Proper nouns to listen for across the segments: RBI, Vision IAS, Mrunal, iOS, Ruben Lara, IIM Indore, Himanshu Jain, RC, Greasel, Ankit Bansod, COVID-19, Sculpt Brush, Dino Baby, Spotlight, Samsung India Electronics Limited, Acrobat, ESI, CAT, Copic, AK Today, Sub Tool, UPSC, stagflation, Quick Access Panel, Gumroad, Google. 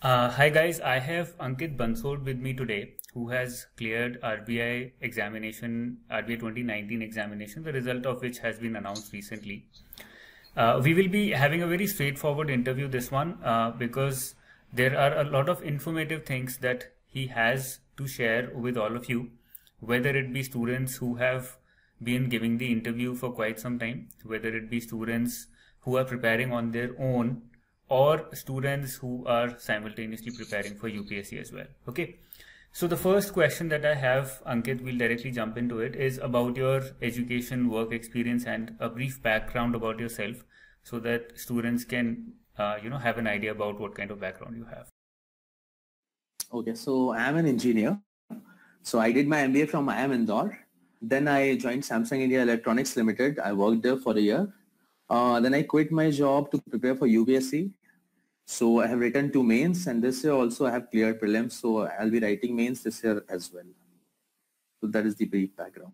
Hi guys, I have Ankit Bansod with me today, who has cleared RBI examination, RBI 2019 examination, the result of which has been announced recently. We will be having a very straightforward interview this one because there are a lot of informative things that he has to share with all of you, whether it be students who have been giving the interview for quite some time, whether it be students who are preparing on their own, or students who are simultaneously preparing for UPSC as well. Okay, so the first question that I have, Ankit, we'll directly jump into it, is about your education, work experience, and a brief background about yourself, so that students can, have an idea about what kind of background you have. Okay, so I am an engineer. So I did my MBA from IIM Indore. Then I joined Samsung India Electronics Limited. I worked there for a year. Then I quit my job to prepare for UPSC. So I have written two mains, and this year also I have cleared prelims, so I'll be writing mains this year as well. So that is the brief background.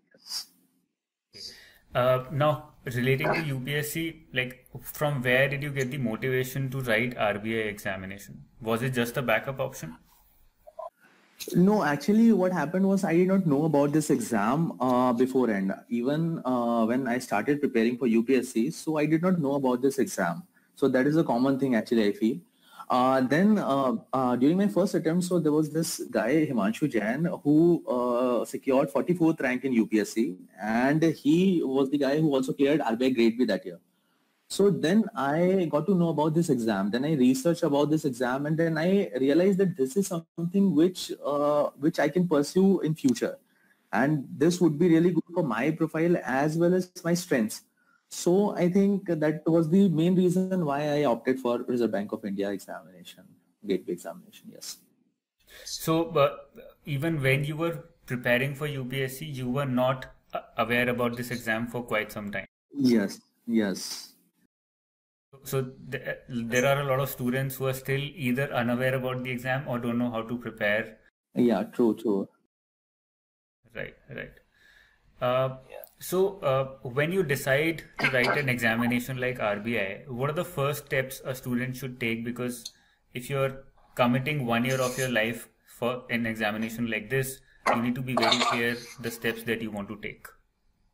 Yes. Now, relating to UPSC, like from where did you get the motivation to write RBI examination? Was it just a backup option? No, actually what happened was I did not know about this exam beforehand. Even when I started preparing for UPSC, so I did not know about this exam. So that is a common thing actually I feel. Then during my first attempt, so there was this guy Himanshu Jain who secured 44th rank in UPSC, and he was the guy who also cleared RBI Grade B that year. So then I got to know about this exam, then I researched about this exam, and then I realized that this is something which I can pursue in future. And this would be really good for my profile as well as my strengths. So I think that was the main reason why I opted for Reserve Bank of India examination, Grade B examination, yes. So even when you were preparing for UPSC, you were not aware about this exam for quite some time. Yes, yes. So there are a lot of students who are still either unaware about the exam or don't know how to prepare. Yeah, true, true. Right, right. So when you decide to write an examination like RBI, what are the first steps a student should take? Because if you're committing 1 year of your life for an examination like this, you need to be very clear the steps that you want to take.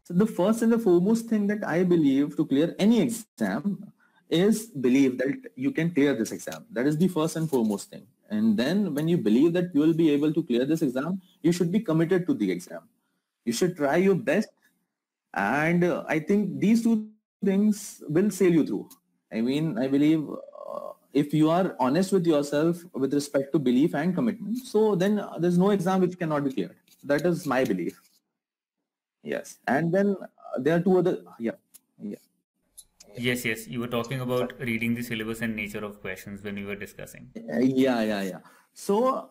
So the first and the foremost thing that I believe to clear any exam is believe that you can clear this exam. That is the first and foremost thing. And then when you believe that you will be able to clear this exam, you should be committed to the exam. You should try your best. And I think these two things will sail you through. I mean, I believe if you are honest with yourself with respect to belief and commitment, so then there's no exam which cannot be cleared. That is my belief. Yes. And then there are two other, yeah. Yes, yes. You were talking about reading the syllabus and nature of questions when we were discussing. Yeah. So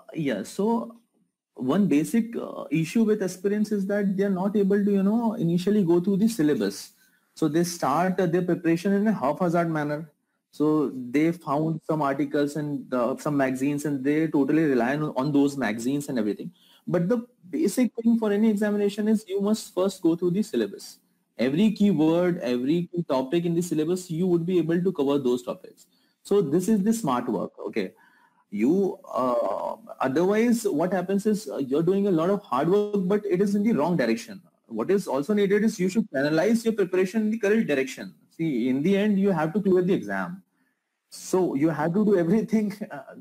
one basic issue with aspirants is that they are not able to, initially go through the syllabus. So they start their preparation in a haphazard manner. So they found some articles and some magazines, and they totally rely on those magazines and everything. But the basic thing for any examination is you must first go through the syllabus. Every key word, every key topic in the syllabus, you would be able to cover those topics. So this is the smart work. Okay, you otherwise what happens is you're doing a lot of hard work, but it is in the wrong direction. What is also needed is you should analyze your preparation in the correct direction. See, in the end, you have to clear the exam. So you have to do everything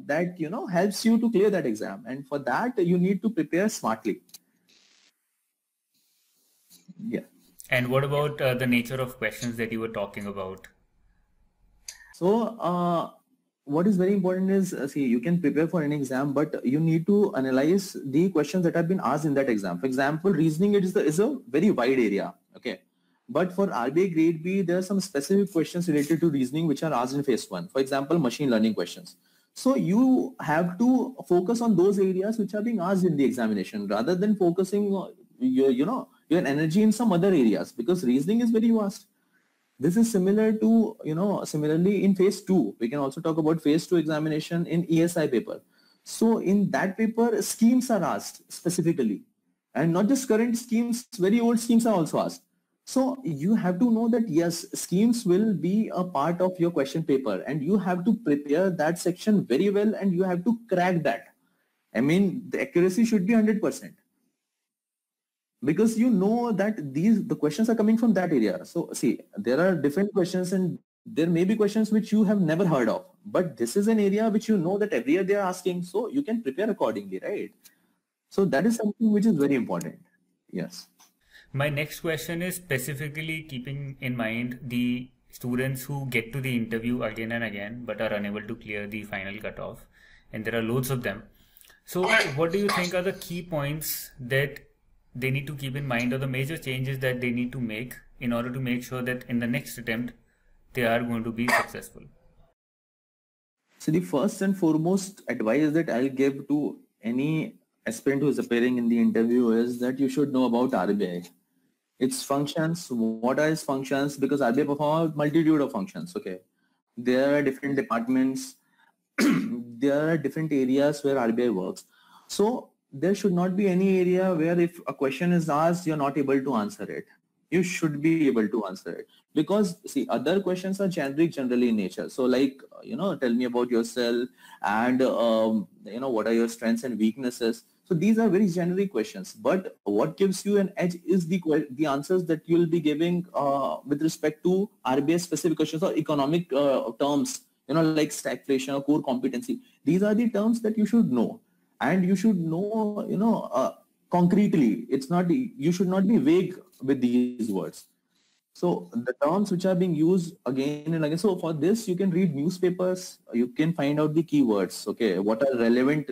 that helps you to clear that exam, and for that you need to prepare smartly. Yeah. And what about the nature of questions that you were talking about? So what is very important is, you can prepare for an exam, but you need to analyze the questions that have been asked in that exam. For example, reasoning is a very wide area. Okay. But for RBI Grade B, there are some specific questions related to reasoning which are asked in phase one. For example, machine learning questions. So you have to focus on those areas which are being asked in the examination rather than focusing your energy in some other areas, because reasoning is very vast. This is similar to, similarly in phase two, we can also talk about phase two examination in ESI paper. So in that paper, schemes are asked specifically, and not just current schemes, very old schemes are also asked. So you have to know that yes, schemes will be a part of your question paper and you have to prepare that section very well and you have to crack that. I mean, the accuracy should be 100%. Because you know that the questions are coming from that area. So see, there are different questions and there may be questions which you have never heard of, but this is an area which you know that every year they are asking, so you can prepare accordingly, right? So that is something which is very important. Yes. My next question is specifically keeping in mind the students who get to the interview again and again, but are unable to clear the final cutoff, and there are loads of them. So what do you think are the key points that they need to keep in mind, or the major changes that they need to make in order to make sure that in the next attempt, they are going to be successful? So the first and foremost advice that I'll give to any aspirant who is appearing in the interview is that you should know about RBI. Its functions, what are its functions, because RBI performs multitude of functions, okay. There are different departments, there are different areas where RBI works. So there should not be any area where if a question is asked, you're not able to answer it. You should be able to answer it. Because see, other questions are generic generally in nature. So like, you know, tell me about yourself and, you know, what are your strengths and weaknesses? So these are very generic questions, but what gives you an edge is the answers that you'll be giving with respect to RBI specific questions or economic terms, you know, like stagflation or core competency. These are the terms that you should know, and you should know, you know, concretely. It's not, you should not be vague with these words. So the terms which are being used again and again. So for this, you can read newspapers, you can find out the keywords, okay, what are relevant,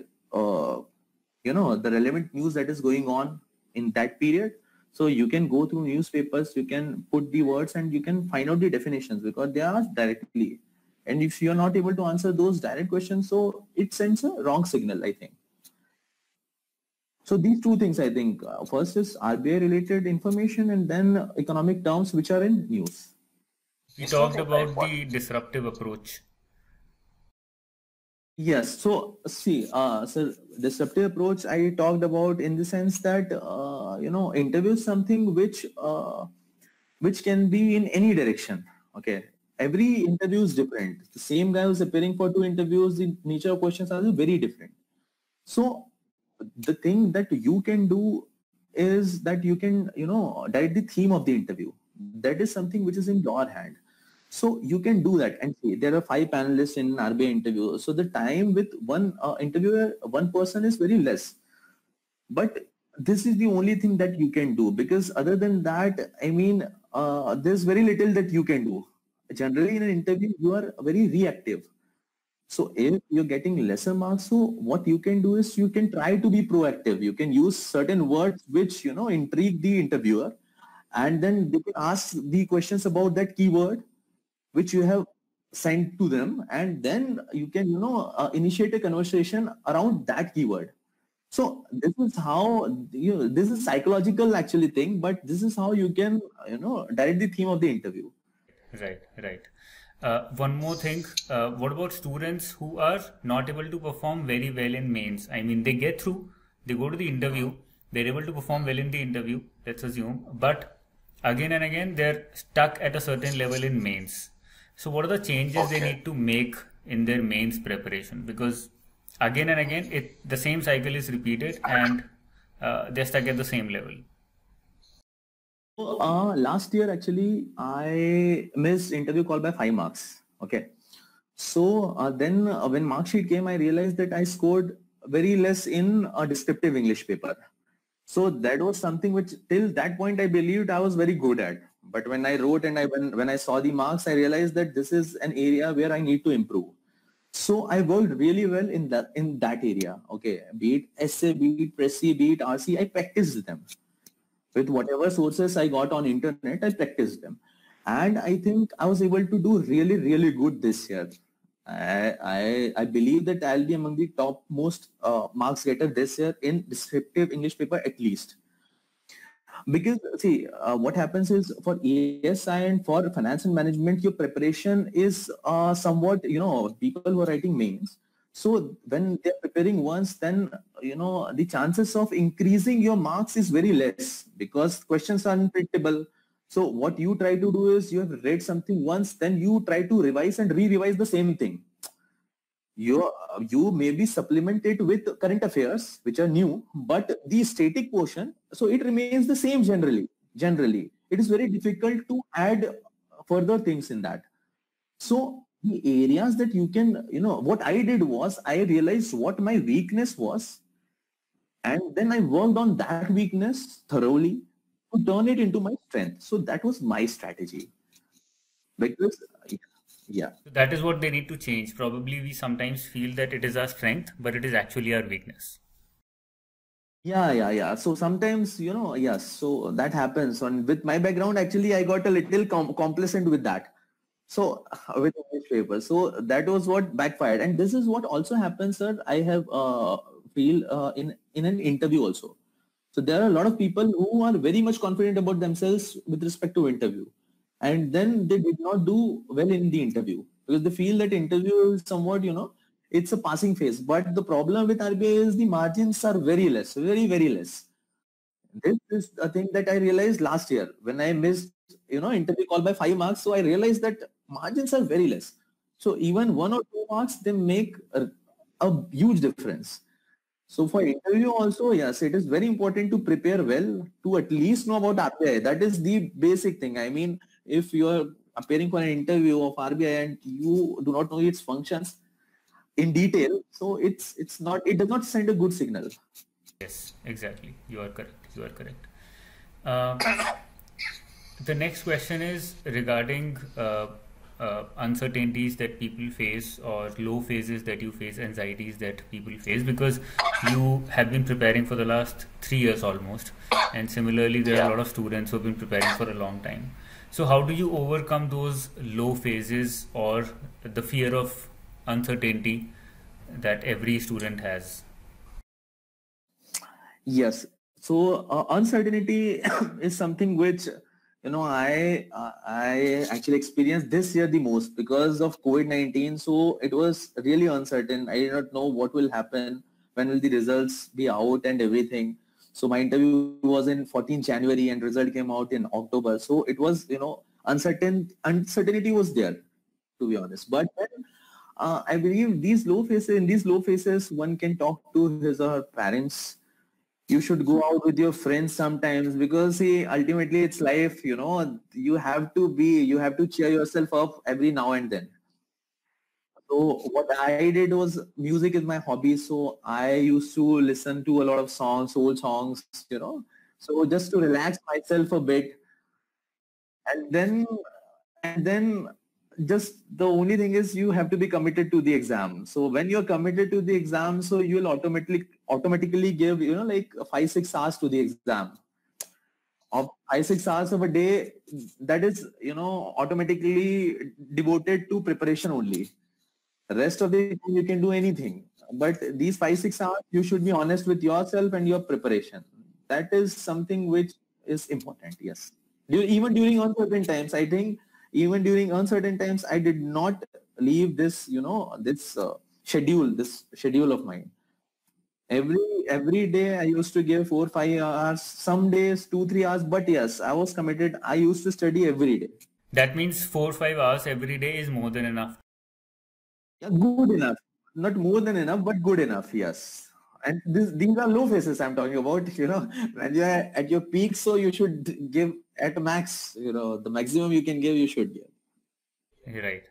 you know, the relevant news that is going on in that period. So you can go through newspapers, you can put the words and you can find out the definitions because they are asked directly. And if you're not able to answer those direct questions, so it sends a wrong signal, I think. So these two things, I think, first is RBI related information and then economic terms which are in news. We talked about the disruptive approach. Yes, so see, so disruptive approach I talked about in the sense that, you know, interview something which can be in any direction, okay. Every interview is different. The same guy who's appearing for two interviews, the nature of questions are very different. So the thing that you can do is that you can, you know, direct the theme of the interview. That is something which is in your hand. So you can do that and see, there are 5 panelists in an RBI interview. So the time with one interviewer, one person is very less. But this is the only thing that you can do because other than that, I mean, there's very little that you can do. Generally in an interview, you are very reactive. So if you're getting lesser marks, so what you can do is you can try to be proactive. You can use certain words which, you know, intrigue the interviewer and then they can ask the questions about that keyword which you have sent to them, and then you can, you know, initiate a conversation around that keyword. So this is how, you know, this is psychological actually thing, but this is how you can, you know, direct the theme of the interview. Right, right. One more thing, what about students who are not able to perform very well in mains? I mean, they get through, they go to the interview, they're able to perform well in the interview, let's assume, but again and again, they're stuck at a certain level in mains. So what are the changes they need to make in their mains preparation? Because again and again, the same cycle is repeated and they're stuck at the same level. Last year actually I missed interview call by 5 marks, okay. So then when mark sheet came, I realized that I scored very less in a descriptive English paper. So that was something which till that point I believed I was very good at, but when I wrote and when I saw the marks, I realized that this is an area where I need to improve. So I worked really well in that area, okay, be it essay, be it Prezi, be it RC, I practiced them. With whatever sources I got on internet, I practiced them. And I think I was able to do really, really good this year. I believe that I'll be among the top most marks getter this year in descriptive English paper at least. Because see, what happens is for ESI and for finance and management, your preparation is somewhat, you know, people who are writing mains. So when they're preparing once, then, you know, the chances of increasing your marks is very less because questions are unpredictable. So what you try to do is you have read something once, then you try to revise and re-revise the same thing. You maybe supplement it with current affairs which are new, but the static portion, so it remains the same generally. It is very difficult to add further things in that. So the areas that you can, what I did was I realized what my weakness was, and then I worked on that weakness thoroughly to turn it into my strength. So that was my strategy. Because yeah, so that is what they need to change. Probably we sometimes feel that it is our strength, but it is actually our weakness. Yeah. So sometimes, yes, so that happens. And with my background, actually, I got a little complacent with that. So with English paper, so that was what backfired. And this is what also happens, sir. I have feel in an interview also. So there are a lot of people who are very much confident about themselves with respect to interview, and then they did not do well in the interview because they feel that interview is somewhat, it's a passing phase. But the problem with RBI is the margins are very less, very, very less. This is a thing that I realized last year when I missed, interview call by 5 marks. So I realized that margins are very less. So even 1 or 2 marks, they make a huge difference. So for interview also, yes, it is very important to prepare well, to at least know about RBI. That is the basic thing. I mean, if you are appearing for an interview of RBI and you do not know its functions in detail, so it does not send a good signal. Yes, exactly. You are correct. You are correct. The next question is regarding uncertainties that people face, or low phases that you face, anxieties that people face, because you have been preparing for the last 3 years almost, and similarly there are a lot of students who have been preparing for a long time. So how do you overcome those low phases or the fear of uncertainty that every student has? Yes, so uncertainty is something which I actually experienced this year the most because of COVID-19. So it was really uncertain. I did not know what will happen, when will the results be out and everything. So my interview was in 14 January and result came out in October. So it was, uncertainty was there, to be honest. But then, I believe in these low phases, one can talk to his or her parents. You should go out with your friends sometimes, because see, ultimately it's life, you have to cheer yourself up every now and then. So what I did was, music is my hobby. So I used to listen to a lot of songs, old songs, so just to relax myself a bit. And then just the only thing is you have to be committed to the exam. So when you're committed to the exam, so you will automatically give, like 5-6 hours to the exam. Of 5-6 hours of a day, that is, automatically devoted to preparation only. Rest of the time you can do anything. But these 5-6 hours, you should be honest with yourself and your preparation. That is something which is important, yes. Even during uncertain times, I think, I did not leave this, this schedule of mine. Every day I used to give 4-5 hours, some days 2-3 hours, but yes, I was committed. I used to study every day. That means 4-5 hours every day is more than enough. Yeah, good enough. Not more than enough, but good enough, yes. And these are low phases I'm talking about, when you're at your peak, so you should give at max, the maximum you can give, you should give. Right.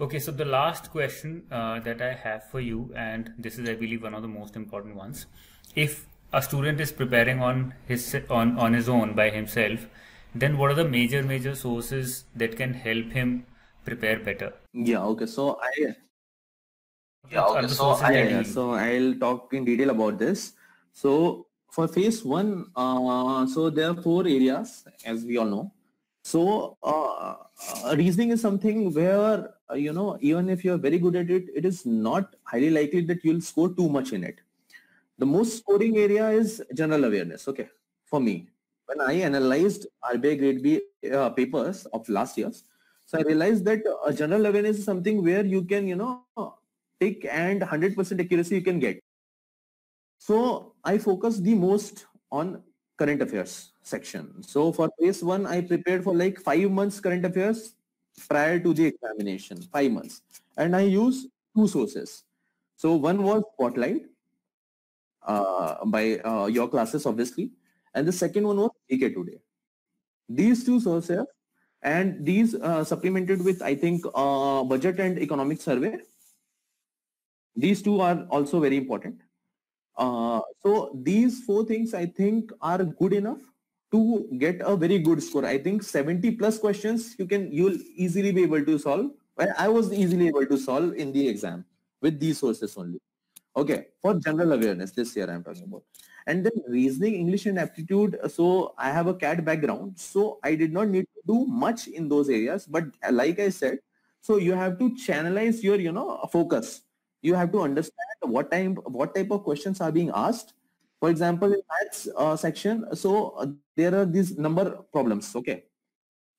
Okay, so the last question that I have for you, and this is, I believe, one of the most important ones. If a student is preparing on his own by himself, then what are the major sources that can help him prepare better? Yeah, okay, so I'll talk in detail about this. So for phase one, so there are 4 areas, as we all know. So reasoning is something where, even if you're very good at it, it is not highly likely that you'll score too much in it. The most scoring area is general awareness. Okay, for me, when I analyzed RBI grade B papers of last year, so I realized that general awareness is something where you can, tick and 100% accuracy you can get. So I focus the most on current affairs section. So for phase one, I prepared for like 5 months current affairs prior to the examination, 5 months, and I used 2 sources. So one was Spotlight by your classes, obviously, and the second one was AK Today. These 2 sources, and these supplemented with, I think, budget and economic survey. These 2 are also very important. So these 4 things I think are good enough to get a very good score. I think 70+ questions you'll easily be able to solve. Well, I was easily able to solve in the exam with these sources only. Okay, for general awareness this year I'm talking about. And then reasoning, English and aptitude. So I have a CAT background, so I did not need to do much in those areas. But like I said, so you have to channelize your, you know, focus. You have to understand what type of questions are being asked. For example, in maths section, so there are these number problems. Okay,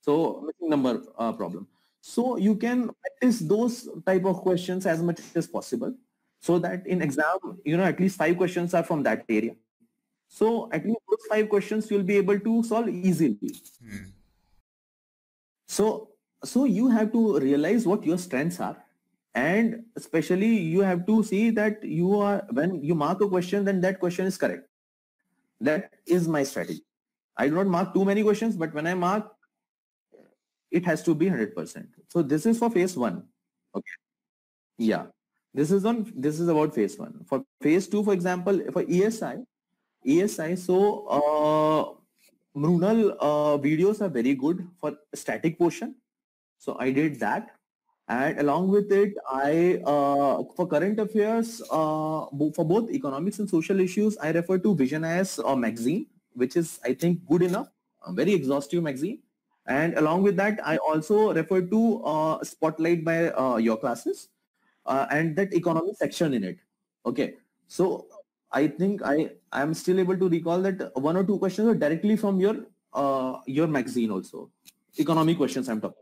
so missing number problem. So you can practice those type of questions as much as possible, so that in exam, you know, at least 5 questions are from that area. So at least those 5 questions you'll be able to solve easily. So you have to realize what your strengths are. And especially you have to see that you are, when you mark a question, then that question is correct. That is my strategy. I do not mark too many questions, but when I mark, it has to be 100%. So this is for phase one. Okay, yeah, this is about phase one. For phase two, for example, for ESI. So Mrunal videos are very good for static portion. So I did that. And along with it, I for current affairs, for both economics and social issues, I refer to Vision IAS magazine, which is, I think, good enough, a very exhaustive magazine. And along with that, I also refer to Spotlight by your classes, and that economic section in it. Okay, so I think I am still able to recall that 1 or 2 questions are directly from your magazine also, economic questions I'm talking.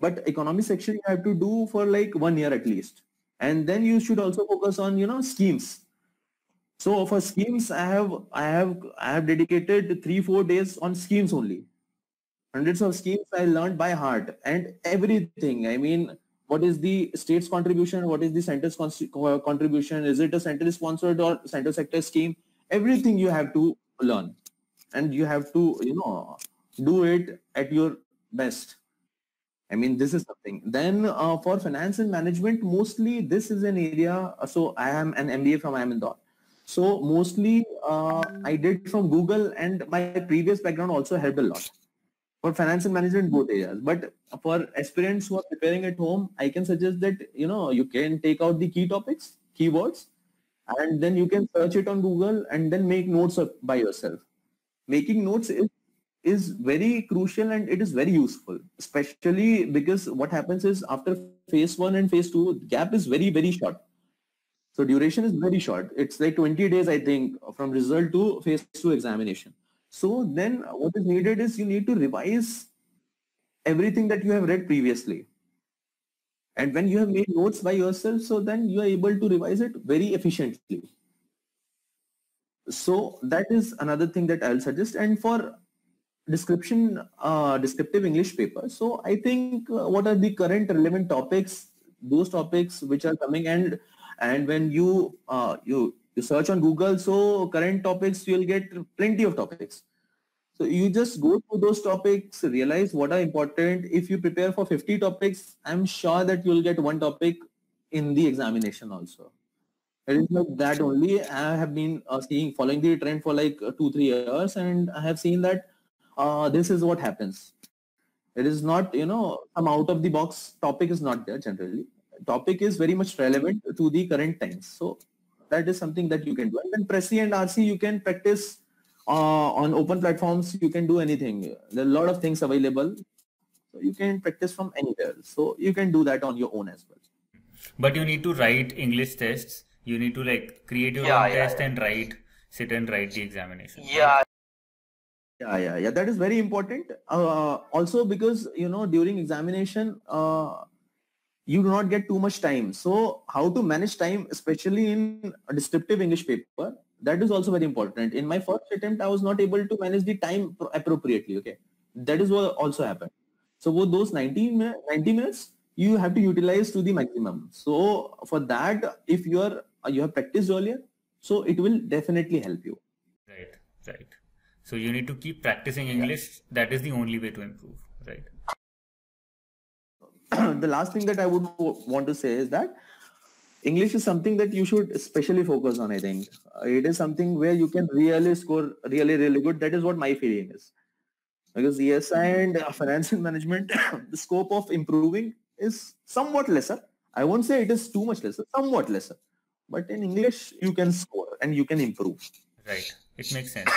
But economy section you have to do for like 1 year at least, and then you should also focus on, you know, schemes. So for schemes, I have dedicated 3-4 days on schemes only. Hundreds of schemes I learned by heart and everything. I mean, what is the state's contribution? What is the center's contribution? Is it a centrally sponsored or center sector scheme? Everything you have to learn, and you have to, you know, do it at your best. I mean, this is something. Then for finance and management, mostly this is an area. So I am an MBA from IIM Indore. So mostly I did from Google, and my previous background also helped a lot for finance and management, both areas. But for aspirants who are preparing at home, I can suggest that, you know, you can take out the key topics, keywords, and then you can search it on Google and then make notes by yourself. Making notes is very crucial, and it is very useful, especially because what happens is after phase 1 and phase 2, gap is very, very short. So duration is very short. It's like 20 days, I think, from result to phase 2 examination. So then what is needed is you need to revise everything that you have read previously. And when you have made notes by yourself, so then you are able to revise it very efficiently. So that is another thing that I'll suggest. And for descriptive English paper, so I think what are the current relevant topics, those topics which are coming, and when you search on Google, so current topics, you'll get plenty of topics. So you just go through those topics, realize what are important. If you prepare for 50 topics, I'm sure that you'll get 1 topic in the examination also. It is like that only. I have been following the trend for like 2-3 years, and I have seen that this is what happens. It is not, you know, some out of the box topic is not there generally. Topic is very much relevant to the current times. So that is something that you can do. And then Pressy and RC, you can practice on open platforms. You can do anything. There are a lot of things available. So you can practice from anywhere. So you can do that on your own as well. But you need to write English tests. You need to like create your own test and sit and write the examination. Yeah. Yeah. That is very important. Also because, you know, during examination, you do not get too much time. So how to manage time, especially in a descriptive English paper, That is also very important. In my first attempt, I was not able to manage the time appropriately. Okay, that is what also happened. So those 90 minutes you have to utilize to the maximum. So for that, if you have practiced earlier, so it will definitely help you. Right, right. So you need to keep practicing English. That is the only way to improve. Right. The last thing that I would want to say is that English is something that you should especially focus on. I think it is something where you can really score really good. That is what my feeling is, because ESI and finance and management, the scope of improving is somewhat lesser. I won't say it is too much lesser, somewhat lesser. But in English, you can score and you can improve. Right, it makes sense.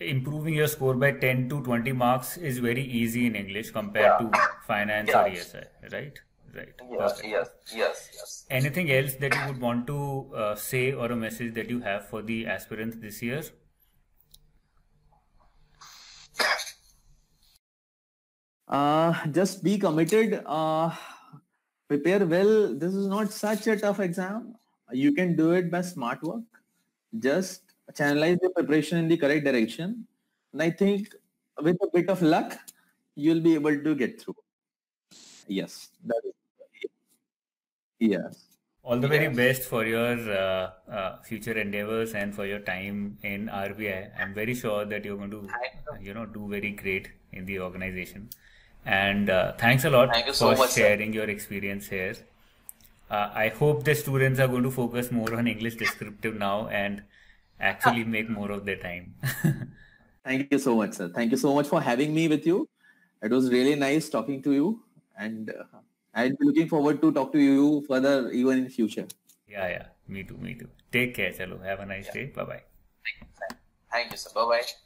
Improving your score by 10 to 20 marks is very easy in English compared to finance or ESI, right? Right. Yes, yes, yes, yes. Anything else that you would want to say, or a message that you have for the aspirants this year? Just be committed, prepare well. This is not such a tough exam. You can do it by smart work. Just channelize the preparation in the correct direction, and I think with a bit of luck, you'll be able to get through. Yes, that is it. Yes. All the very best for your future endeavors and for your time in RBI. I'm very sure that you're going to, do very great in the organization. And thanks a lot for sharing your experience here. I hope the students are going to focus more on English descriptive now and actually make more of their time. Thank you so much, sir. Thank you so much for having me with you. It was really nice talking to you, and I'll be looking forward to talk to you further even in future. Yeah, yeah. Me too, me too. Take care. Chalo. Have a nice day. Bye-bye. Thank you, sir. Bye-bye.